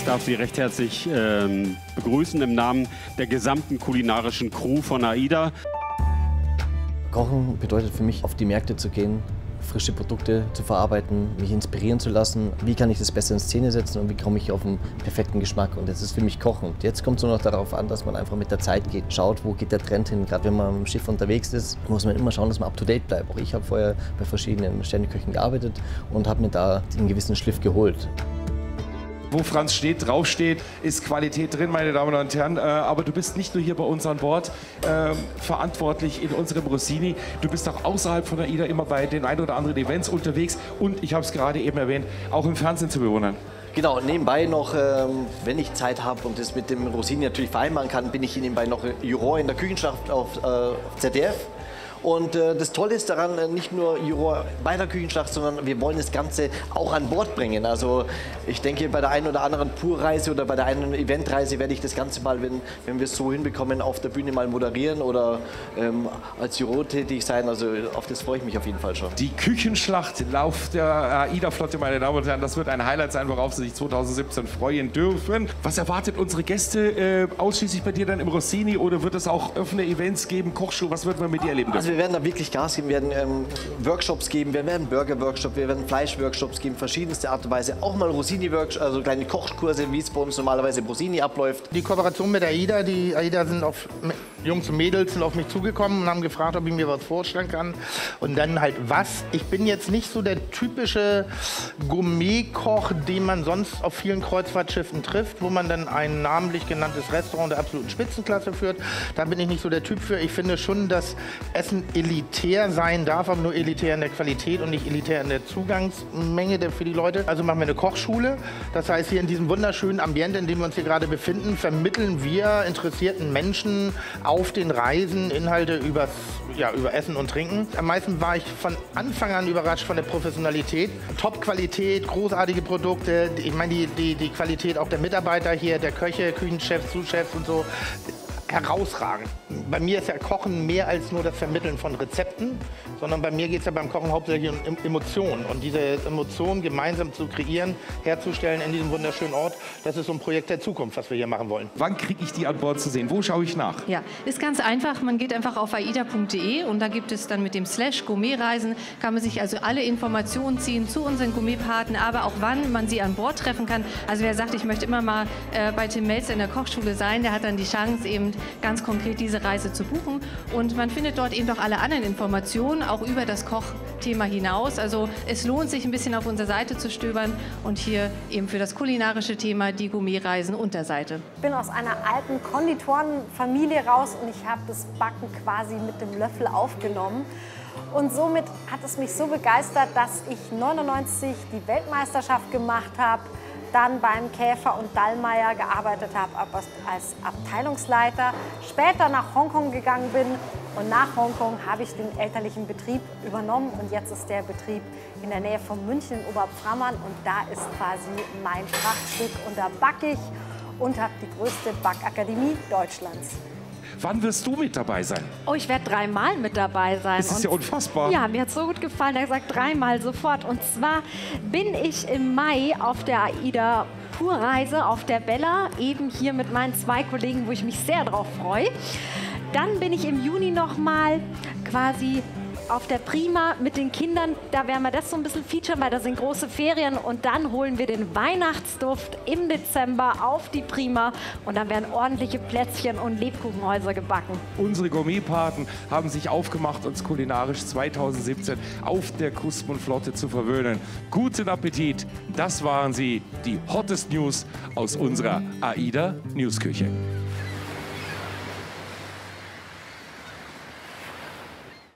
Ich darf Sie recht herzlich begrüßen im Namen der gesamten kulinarischen Crew von AIDA. Kochen bedeutet für mich, auf die Märkte zu gehen, frische Produkte zu verarbeiten, mich inspirieren zu lassen. Wie kann ich das besser in Szene setzen und wie komme ich auf einen perfekten Geschmack? Und das ist für mich Kochen. Jetzt kommt es nur noch darauf an, dass man einfach mit der Zeit geht, schaut, wo geht der Trend hin. Gerade wenn man im Schiff unterwegs ist, muss man immer schauen, dass man up-to-date bleibt. Auch ich habe vorher bei verschiedenen Sternenköchen gearbeitet und habe mir da einen gewissen Schliff geholt. Wo Franz steht, draufsteht, ist Qualität drin, meine Damen und Herren. Aber du bist nicht nur hier bei uns an Bord verantwortlich in unserem Rossini. Du bist auch außerhalb von AIDA immer bei den ein oder anderen Events unterwegs. Und ich habe es gerade eben erwähnt, auch im Fernsehen zu bewundern. Genau, nebenbei noch, wenn ich Zeit habe und das mit dem Rossini natürlich vereinbaren kann, bin ich nebenbei noch Juror in der Küchenschlacht auf ZDF. Und das Tolle ist daran, nicht nur Juror bei der Küchenschlacht, sondern wir wollen das Ganze auch an Bord bringen. Also ich denke, bei der einen oder anderen Purreise oder bei der einen Eventreise werde ich das Ganze mal, wenn wir es so hinbekommen, auf der Bühne mal moderieren oder als Juror tätig sein. Also auf das freue ich mich auf jeden Fall schon. Die Küchenschlacht, Lauf der AIDA-Flotte, meine Damen und Herren, das wird ein Highlight sein, worauf Sie sich 2017 freuen dürfen. Was erwartet unsere Gäste ausschließlich bei dir dann im Rossini oder wird es auch offene Events geben, Kochshow, was wird man mit dir erleben dürfen? Also wir werden da wirklich Gas geben, wir werden Workshops geben, wir werden Burger-Workshops, wir werden Fleisch-Workshops geben, verschiedenste Art und Weise, auch mal Rossini-Workshops, also kleine Kochkurse, wie es bei uns normalerweise Rossini abläuft. Die Kooperation mit AIDA, die AIDA sind auf Jungs und Mädels sind auf mich zugekommen und haben gefragt, ob ich mir was vorstellen kann und dann halt was. Ich bin jetzt nicht so der typische Gourmet-Koch, den man sonst auf vielen Kreuzfahrtschiffen trifft, wo man dann ein namentlich genanntes Restaurant der absoluten Spitzenklasse führt. Da bin ich nicht so der Typ für. Ich finde schon, dass Essen elitär sein darf, aber nur elitär in der Qualität und nicht elitär in der Zugangsmenge für die Leute. Also machen wir eine Kochschule. Das heißt, hier in diesem wunderschönen Ambiente, in dem wir uns hier gerade befinden, vermitteln wir interessierten Menschen auf den Reisen Inhalte über Essen und Trinken. Am meisten war ich von Anfang an überrascht von der Professionalität. Top-Qualität, großartige Produkte. Ich meine, die Qualität auch der Mitarbeiter hier, der Köche, Küchenchefs, Souschefs und so. Herausragend. Bei mir ist ja Kochen mehr als nur das Vermitteln von Rezepten, sondern bei mir geht es ja beim Kochen hauptsächlich um Emotionen. Und diese Emotionen gemeinsam zu kreieren, herzustellen in diesem wunderschönen Ort, das ist so ein Projekt der Zukunft, was wir hier machen wollen. Wann kriege ich die an Bord zu sehen? Wo schaue ich nach? Ja, ist ganz einfach. Man geht einfach auf aida.de und da gibt es dann mit dem /Gourmetreisen, kann man sich also alle Informationen ziehen zu unseren Gourmetpaten, aber auch wann man sie an Bord treffen kann. Also wer sagt, ich möchte immer mal bei Tim Mälzer in der Kochschule sein, der hat dann die Chance eben ganz konkret diese Reise zu buchen und man findet dort eben auch alle anderen Informationen, auch über das Kochthema hinaus. Also es lohnt sich ein bisschen auf unserer Seite zu stöbern und hier eben für das kulinarische Thema die Gourmetreisen-Unterseite. Ich bin aus einer alten Konditorenfamilie raus und ich habe das Backen quasi mit dem Löffel aufgenommen. Und somit hat es mich so begeistert, dass ich 1999 die Weltmeisterschaft gemacht habe, dann beim Käfer und Dallmeier gearbeitet habe als Abteilungsleiter, später nach Hongkong gegangen bin und nach Hongkong habe ich den elterlichen Betrieb übernommen und jetzt ist der Betrieb in der Nähe von München in Oberpframmern und da ist quasi mein Prachtstück und da backe ich und habe die größte Backakademie Deutschlands. Wann wirst du mit dabei sein? Oh, ich werde 3-mal mit dabei sein. Das ist ja unfassbar. Ja, mir hat es so gut gefallen, er sagt 3-mal sofort. Und zwar bin ich im Mai auf der AIDA Purreise auf der Bella, eben hier mit meinen 2 Kollegen, wo ich mich sehr drauf freue. Dann bin ich im Juni nochmal quasi auf der Prima mit den Kindern, da werden wir das so ein bisschen featuren, weil da sind große Ferien und dann holen wir den Weihnachtsduft im Dezember auf die Prima und dann werden ordentliche Plätzchen und Lebkuchenhäuser gebacken. Unsere Gourmetpaten haben sich aufgemacht, uns kulinarisch 2017 auf der Kusmund-Flotte zu verwöhnen. Guten Appetit, das waren sie, die Hottest News aus unserer AIDA Newsküche.